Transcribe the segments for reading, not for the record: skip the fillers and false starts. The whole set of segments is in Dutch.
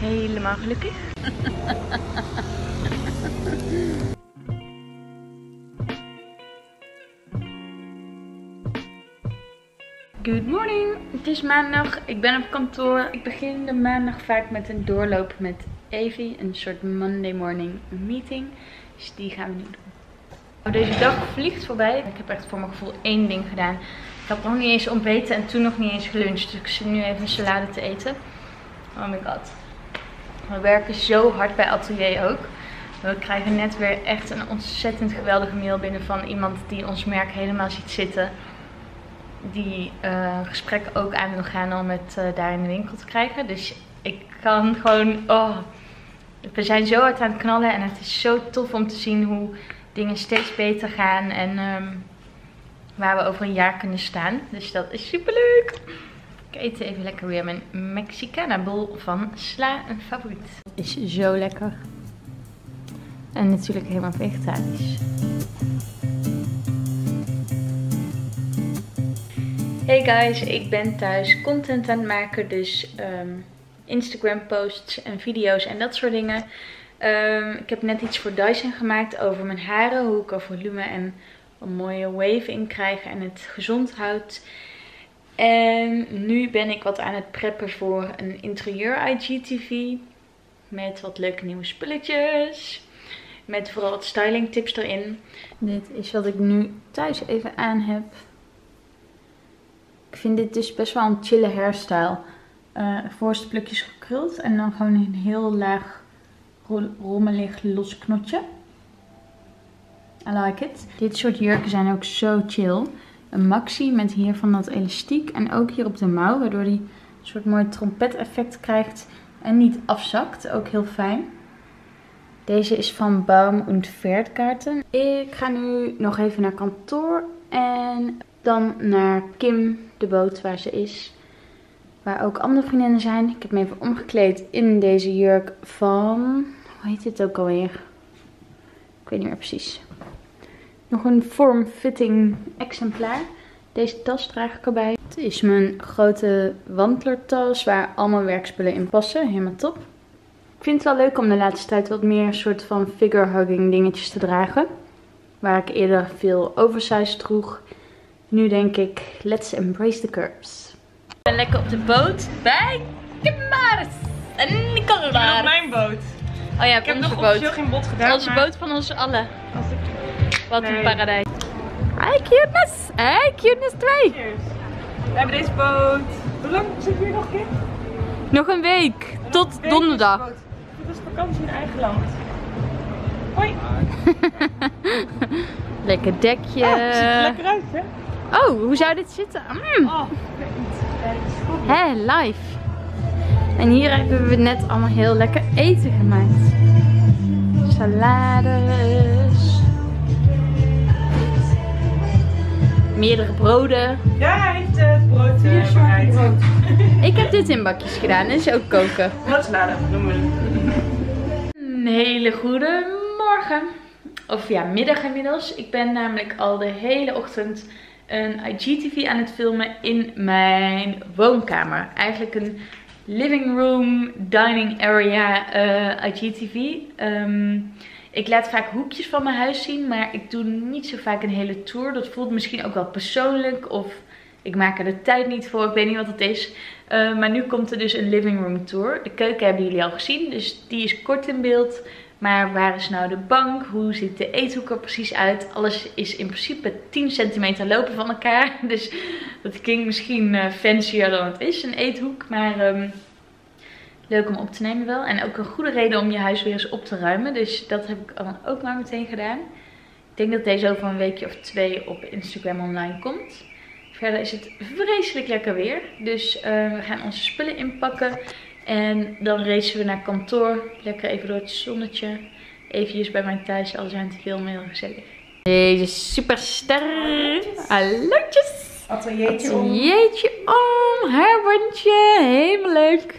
helemaal gelukkig. Good morning! Het is maandag, ik ben op kantoor. Ik begin de maandag vaak met een doorloop met Evie, een soort Monday morning meeting. Dus die gaan we nu doen. Deze dag vliegt voorbij. Ik heb echt voor mijn gevoel één ding gedaan. Ik had nog niet eens ontbeten en toen nog niet eens geluncht. Dus ik zit nu even een salade te eten. Oh my god. We werken zo hard bij Atelier ook. We krijgen net weer echt een ontzettend geweldige mail binnen van iemand die ons merk helemaal ziet zitten. Die gesprek ook aan wil gaan om het daar in de winkel te krijgen. Dus ik kan gewoon... Oh, we zijn zo hard aan het knallen en het is zo tof om te zien hoe dingen steeds beter gaan. En waar we over een jaar kunnen staan. Dus dat is super leuk. Ik eet even lekker weer mijn Mexicana bol van Sla, een favoriet. Is zo lekker. En natuurlijk helemaal vegetarisch. Hey guys, ik ben thuis content aan het maken, dus Instagram posts en video's en dat soort dingen. Ik heb net iets voor Dyson gemaakt over mijn haren, hoe ik er volume en een mooie wave in krijg en het gezond houdt. En nu ben ik wat aan het preppen voor een interieur IGTV met wat leuke nieuwe spulletjes. Met vooral wat styling tips erin. Dit is wat ik nu thuis even aan heb. Ik vind dit dus best wel een chille hairstyle. Voorste plukjes gekruld en dan gewoon een heel laag rommelig los knotje. I like it. Dit soort jurken zijn ook zo chill. Een maxi met hier van dat elastiek en ook hier op de mouw. Waardoor die een soort mooi trompet effect krijgt en niet afzakt. Ook heel fijn. Deze is van Baum und Verdgarten. Ik ga nu nog even naar kantoor en dan naar Kim, de boot waar ze is. Waar ook andere vriendinnen zijn. Ik heb me even omgekleed in deze jurk van... Hoe heet dit ook alweer? Ik weet niet meer precies. Nog een form-fitting exemplaar. Deze tas draag ik erbij. Het is mijn grote wandlertas waar al mijn werkspullen in passen. Helemaal top. Ik vind het wel leuk om de laatste tijd wat meer soort van figure-hugging dingetjes te dragen. Waar ik eerder veel oversized droeg. Nu denk ik, let's embrace the curves. Ik ben lekker op de boot bij Kimars en Nicolas. Op mijn boot. Oh ja, ik heb nog officieel geen bod gedaan. Onze boot van ons allen. Wat een paradijs. Hi cuteness. Hi cuteness 2. Cheers. We hebben deze boot. Hoe lang zit hier nog, Kim? Nog een week. Tot donderdag. Dit is vakantie in eigen land. Hoi. Lekker dekje. Ja, het ziet er lekker uit, hè? Oh, hoe zou dit zitten? Mm. Oh, hé, hey, live. En hier hebben we net allemaal heel lekker eten gemaakt. Salades. Meerdere broden. Ja, hij heeft het brood. Ik heb dit in bakjes gedaan, dus ook koken. Wat salade, noemen we het. Een hele goede morgen. Of ja, middag inmiddels. Ik ben namelijk al de hele ochtend een IGTV aan het filmen in mijn woonkamer. Eigenlijk een living room, dining area IGTV. Ik laat vaak hoekjes van mijn huis zien, maar ik doe niet zo vaak een hele tour. Dat voelt misschien ook wel persoonlijk of ik maak er de tijd niet voor. Ik weet niet wat het is. Maar nu komt er dus een living room tour. De keuken hebben jullie al gezien, dus die is kort in beeld. Maar waar is nou de bank? Hoe ziet de eethoek er precies uit? Alles is in principe 10 centimeter lopen van elkaar. Dus dat klinkt misschien fancier dan het is, een eethoek. Maar leuk om op te nemen wel. En ook een goede reden om je huis weer eens op te ruimen. Dus dat heb ik ook maar meteen gedaan. Ik denk dat deze over een weekje of 2 op Instagram online komt. Verder is het vreselijk lekker weer. Dus we gaan onze spullen inpakken. En dan racen we naar kantoor. Lekker even door het zonnetje. Even bij mij thuis. Al zijn het veel meer gezellig. Deze superster. Hallootjes. Ateliertje om. Ateliertje om. Haarbandje. Helemaal leuk.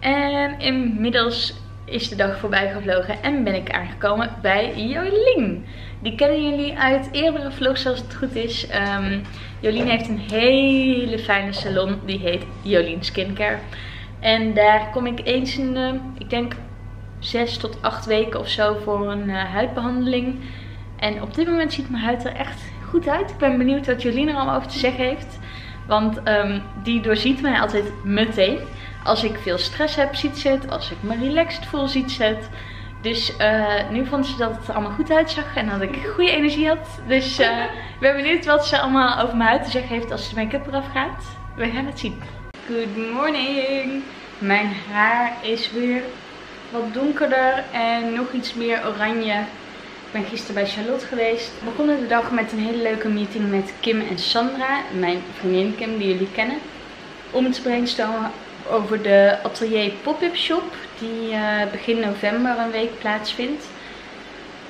En inmiddels is de dag voorbij gevlogen. En ben ik aangekomen bij Jolien. Die kennen jullie uit eerdere vlogs als het goed is. Jolien heeft een hele fijne salon. Die heet Jolien Skincare. En daar kom ik eens in, ik denk 6 tot 8 weken of zo voor een huidbehandeling. En op dit moment ziet mijn huid er echt goed uit. Ik ben benieuwd wat Jolien er allemaal over te zeggen heeft. Want die doorziet mij altijd meteen. Als ik veel stress heb, ziet ze het. Als ik me relaxed voel, ziet ze het. Dus nu vond ze dat het er allemaal goed uitzag en dat ik goede energie had. Dus ik ben benieuwd wat ze allemaal over mijn huid te zeggen heeft als de make-up eraf gaat. We gaan het zien. Good morning! Mijn haar is weer wat donkerder en nog iets meer oranje. Ik ben gisteren bij Charlotte geweest. We begonnen de dag met een hele leuke meeting met Kim en Sandra. Mijn vriendin Kim, die jullie kennen. Om te brainstormen over de Atelier pop-up shop. Die begin november een week plaatsvindt.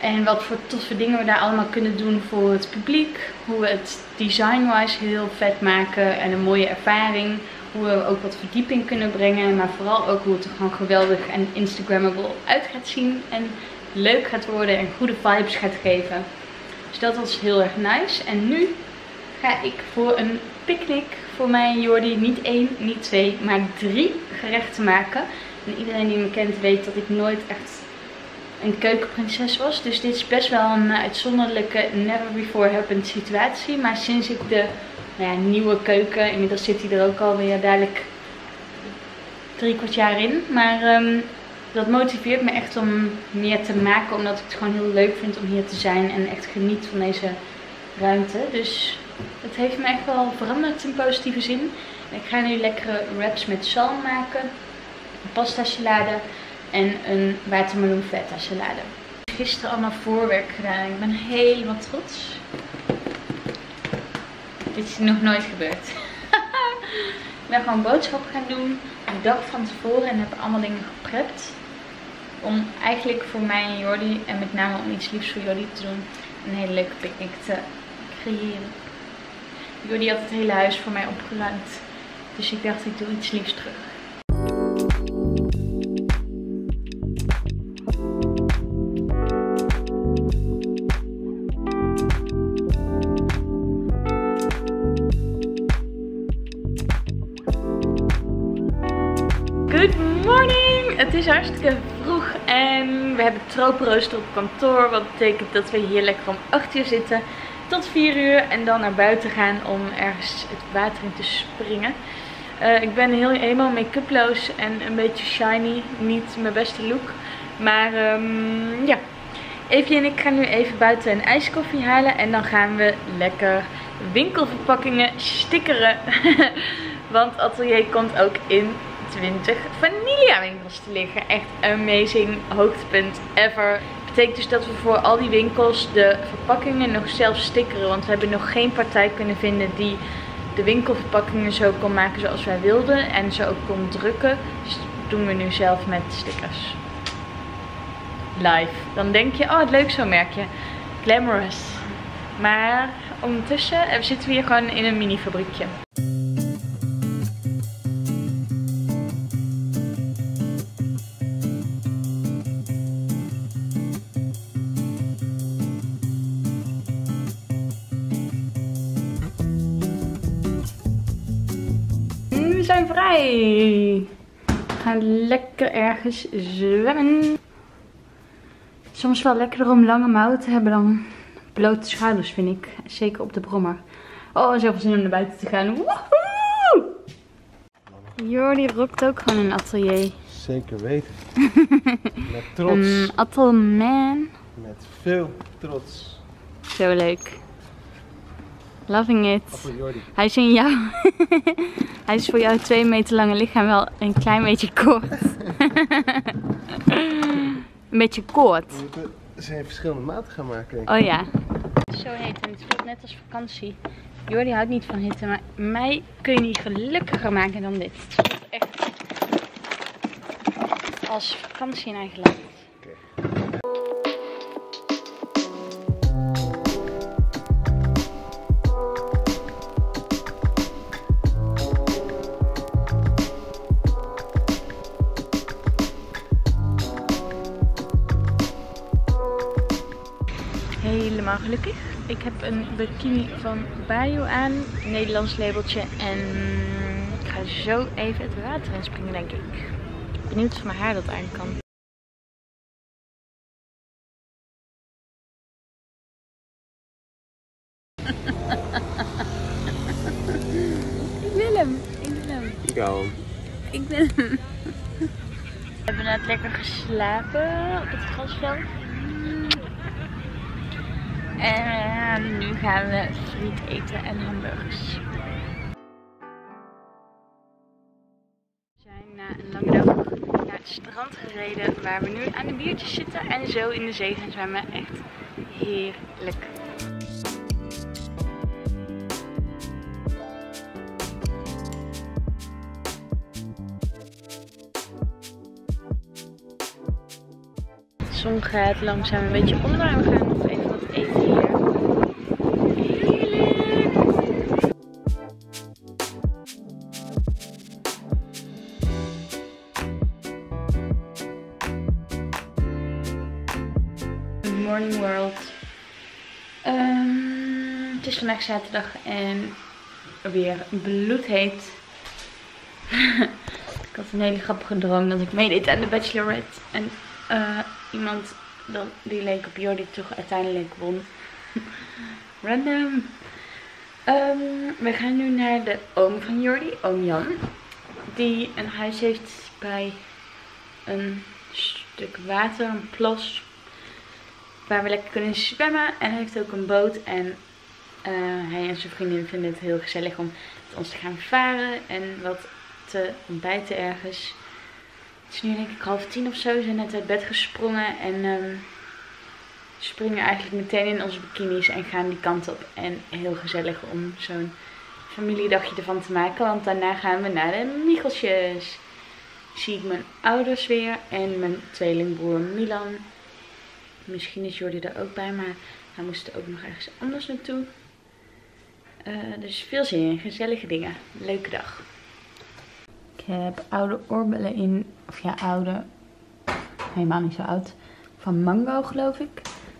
En wat voor toffe dingen we daar allemaal kunnen doen voor het publiek. Hoe we het design-wise heel vet maken en een mooie ervaring. Hoe we ook wat verdieping kunnen brengen. Maar vooral ook hoe het er gewoon geweldig en Instagrammable uit gaat zien. En leuk gaat worden en goede vibes gaat geven. Dus dat was heel erg nice. En nu ga ik voor een picknick voor mij en Jordi niet 1, niet 2, maar 3 gerechten maken. En iedereen die me kent weet dat ik nooit echt een keukenprinses was. Dus dit is best wel een uitzonderlijke never before happened situatie. Maar sinds ik de nieuwe keuken, inmiddels zit hij er ook alweer dadelijk 3/4 jaar in. Maar dat motiveert me echt om meer te maken. Omdat ik het gewoon heel leuk vind om hier te zijn en echt geniet van deze ruimte. Dus het heeft me echt wel veranderd in positieve zin. En ik ga nu lekkere wraps met zalm maken. Een pasta salade en een watermeloen feta salade. Gisteren allemaal voorwerk gedaan. Ik ben helemaal trots. Dit is nog nooit gebeurd. Ik ben gewoon boodschappen gaan doen. De dag van tevoren en heb allemaal dingen geprept. Om eigenlijk voor mij en Jordi en met name om iets liefs voor Jordi te doen. Een hele leuke picknick te creëren. Jordi had het hele huis voor mij opgeruimd. Dus ik dacht ik doe iets liefs terug. Good morning! Het is hartstikke vroeg en we hebben tropenrooster op kantoor. Wat betekent dat we hier lekker om 8 uur zitten tot 4 uur en dan naar buiten gaan om ergens het water in te springen. Ik ben helemaal make-uploos en een beetje shiny. Niet mijn beste look. Maar ja, Evie en ik gaan nu even buiten een ijskoffie halen en dan gaan we lekker winkelverpakkingen stickeren. Want Atelier komt ook in 20 vanilla winkels te liggen. Echt amazing, hoogtepunt ever. Betekent dus dat we voor al die winkels de verpakkingen nog zelf stickeren. Want we hebben nog geen partij kunnen vinden die de winkelverpakkingen zo kon maken zoals wij wilden. En ze ook kon drukken. Dus dat doen we nu zelf met stickers. Live. Dan denk je, oh wat leuk zo'n merkje. Glamorous. Maar ondertussen zitten we hier gewoon in een mini fabriekje. We zijn vrij. We gaan lekker ergens zwemmen. Soms wel lekkerder om lange mouwen te hebben dan blote schouders, vind ik. Zeker op de brommer. Oh, zoveel zin om naar buiten te gaan. Woehoe! Jordi rokt ook gewoon een atelier. Zeker weten. Met trots. Een atelman. Met veel trots. Zo leuk. Loving it. Hij is in jou. Hij is voor jouw 2 meter lange lichaam wel een klein beetje kort. Een beetje kort. We moeten ze in verschillende maten gaan maken. Denk ik. Oh ja. Zo heet en het voelt net als vakantie. Jordi houdt niet van hitte, maar mij kun je niet gelukkiger maken dan dit. Het voelt echt als vakantie in eigen land. Helemaal gelukkig. Ik heb een bikini van Bajo aan, een Nederlands labeltje en ik ga gaan zo even het water in springen, denk ik. Benieuwd of mijn haar dat aan kan. Ik wil hem. Ik wil hem. Ik hou. Ik wil hem. We hebben net lekker geslapen op het grasveld. En nu gaan we friet eten en hamburgers. We zijn na een lange dag naar het strand gereden waar we nu aan de biertjes zitten en zo in de zee gaan zwemmen. Echt heerlijk. De zon gaat langzaam een beetje onder en we gaan nog even wat eten hier. Heerlijk! Good morning world. Het is vandaag zaterdag en weer bloedheet. Ik had een hele grappige droom dat ik meedeed aan de Bachelorette. En iemand die leek op Jordi, toch uiteindelijk won. Random. We gaan nu naar de oom van Jordi, oom Jan. Die een huis heeft bij een stuk water, een plas. Waar we lekker kunnen zwemmen. En hij heeft ook een boot. En hij en zijn vriendin vinden het heel gezellig om met ons te gaan varen. En wat te ontbijten ergens. Het is nu denk ik 9:30 of zo. We zijn net uit bed gesprongen en springen eigenlijk meteen in onze bikinis en gaan die kant op. En heel gezellig om zo'n familiedagje ervan te maken, want daarna gaan we naar de micheltjes. Zie ik mijn ouders weer en mijn tweelingbroer Milan. Misschien is Jordi er ook bij, maar hij moest er ook nog ergens anders naartoe. Dus veel zin in, gezellige dingen. Leuke dag. Ik heb oude oorbellen in, of ja oude, helemaal niet zo oud, van Mango geloof ik.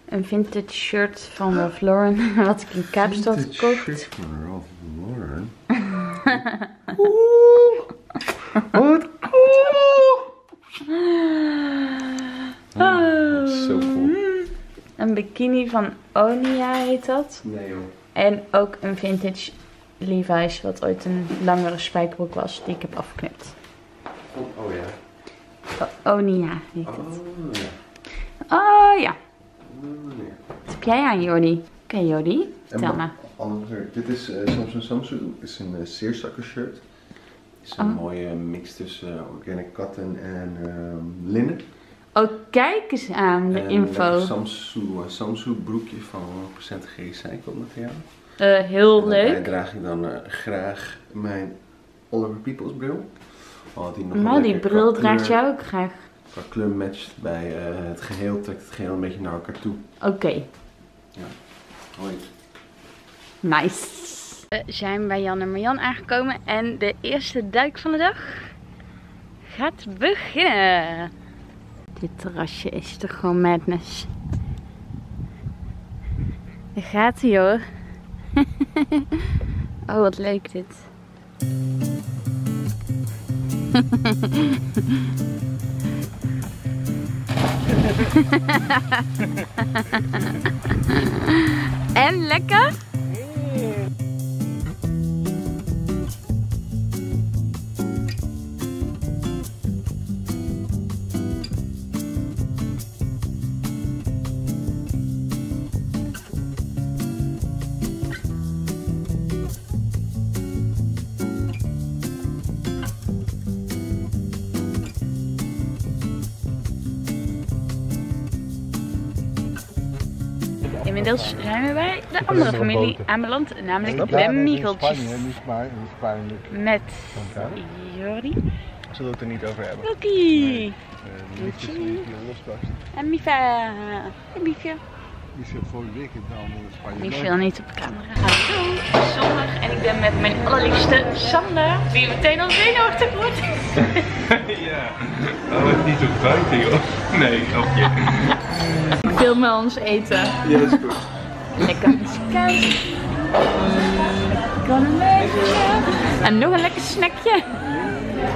Een vintage shirt van Ralph Lauren, wat ik in Kaapstad kocht. Shirt van Ralph Lauren? Wat cool! Dat is zo cool. Een bikini van Onia heet dat. Nee joh. En ook een vintage Levi's, wat ooit een langere spijkerbroek was, die ik heb afgeknipt. Oh ja. Onia heet het. Oh ja. Wat heb jij aan, Jordi? Oké, Jordi, vertel me. Dit is Samsung Samsøe. Het is een seersakkershirt. Het is een mooie mix tussen organic cotton en linnen. Oh, kijk eens aan de info. Een Samsøe broekje van 100% gerecycled materiaal. Heel leuk. Daarbij draag ik dan graag mijn Oliver Peoples bril. Maar die bril draagt jij ook graag. Qua kleur matcht bij het geheel, trekt het geheel een beetje naar elkaar toe. Oké. Ja, hoi. Nice. We zijn bij Jan en Marjan aangekomen en de eerste duik van de dag gaat beginnen. Dit terrasje is toch gewoon madness. Daar gaat hij hoor. Oh, wat leuk dit. En lekker? Inmiddels zijn we bij de andere familie aanbeland, namelijk de Micheltjes. Met Jordi. Zullen we het er niet over hebben? Oké. En Mifa. En Miefje. Ik wil niet op de camera. Hallo, het is zondag en ik ben met mijn allerliefste Sander, die meteen al zenuwachtig wordt. Ja, oh, niet op buiten joh. Nee, grapje. Ik film ons eten. Ja, dat is goed. Lekker. Kijk. Nog een lekker snackje.